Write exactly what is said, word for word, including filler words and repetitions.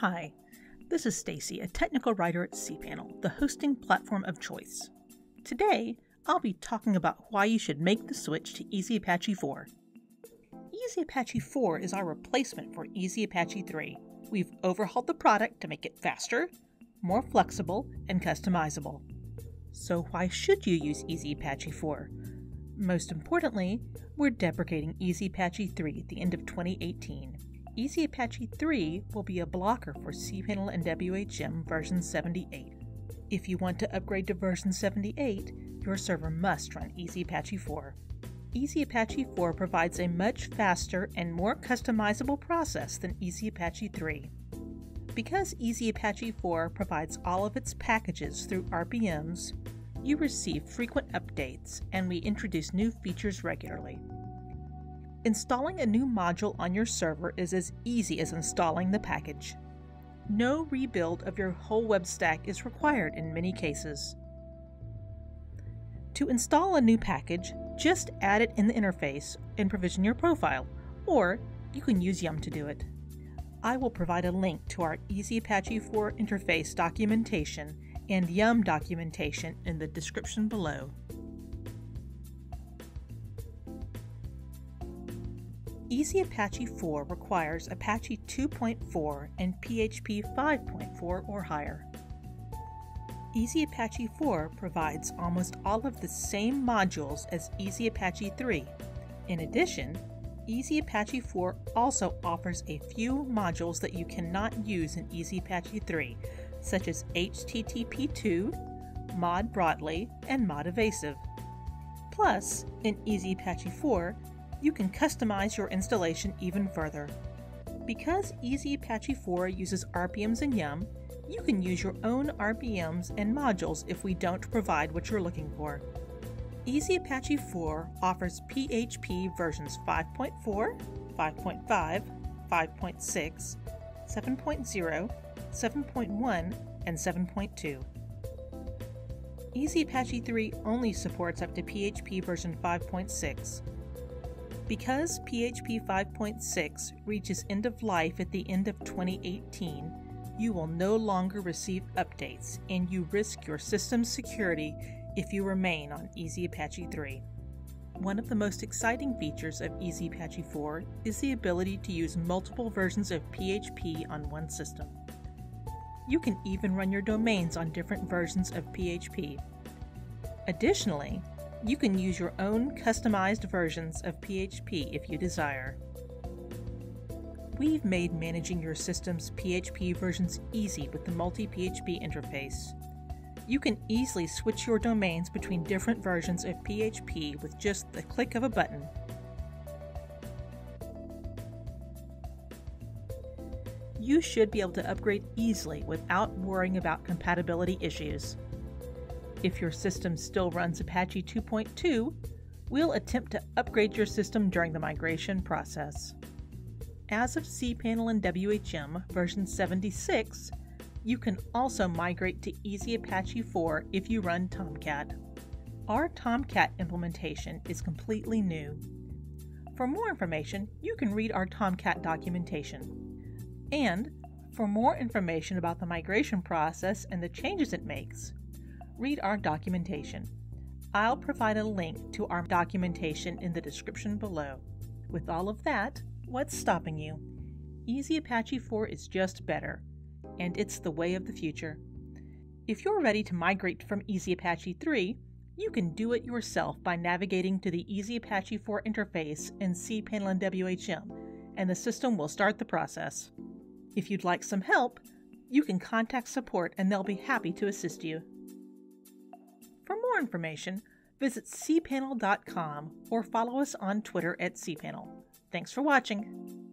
Hi, this is Stacy, a technical writer at cPanel, the hosting platform of choice. Today, I'll be talking about why you should make the switch to EasyApache four. EasyApache four is our replacement for EasyApache three. We've overhauled the product to make it faster, more flexible, and customizable. So why should you use EasyApache four? Most importantly, we're deprecating EasyApache three at the end of twenty eighteen. EasyApache three will be a blocker for cPanel and W H M version seventy-eight. If you want to upgrade to version seventy-eight, your server must run EasyApache four. EasyApache four provides a much faster and more customizable process than EasyApache three. Because EasyApache four provides all of its packages through R P Ms, you receive frequent updates, and we introduce new features regularly. Installing a new module on your server is as easy as installing the package. No rebuild of your whole web stack is required in many cases. To install a new package, just add it in the interface and provision your profile, or you can use Yum to do it. I will provide a link to our EasyApache four interface documentation and Yum documentation in the description below. EasyApache four requires Apache two point four and P H P five point four or higher. EasyApache four provides almost all of the same modules as EasyApache three. In addition, EasyApache four also offers a few modules that you cannot use in EasyApache three, such as H T T P two, ModBroadly, and ModEvasive. Plus, in EasyApache four, you can customize your installation even further. Because EasyApache four uses R P Ms and Yum, you can use your own R P Ms and modules if we don't provide what you're looking for. EasyApache four offers P H P versions five point four, five point five, five point six, seven point zero, seven point one, and seven point two. EasyApache three only supports up to P H P version five point six. Because P H P five point six reaches end of life at the end of twenty eighteen, you will no longer receive updates, and you risk your system's security if you remain on EasyApache three. One of the most exciting features of EasyApache four is the ability to use multiple versions of P H P on one system. You can even run your domains on different versions of P H P. Additionally, you can use your own customized versions of P H P if you desire. We've made managing your system's P H P versions easy with the MultiPHP interface. You can easily switch your domains between different versions of P H P with just the click of a button. You should be able to upgrade easily without worrying about compatibility issues. If your system still runs Apache two point two, we'll attempt to upgrade your system during the migration process. As of cPanel and W H M version seventy-six, you can also migrate to EasyApache four if you run Tomcat. Our Tomcat implementation is completely new. For more information, you can read our Tomcat documentation. And for more information about the migration process and the changes it makes, read our documentation. I'll provide a link to our documentation in the description below. With all of that, what's stopping you? EasyApache four is just better, and it's the way of the future. If you're ready to migrate from EasyApache three, you can do it yourself by navigating to the EasyApache four interface in cPanel and W H M, and the system will start the process. If you'd like some help, you can contact support and they'll be happy to assist you. For more information, visit c panel dot com or follow us on Twitter at cPanel. Thanks for watching.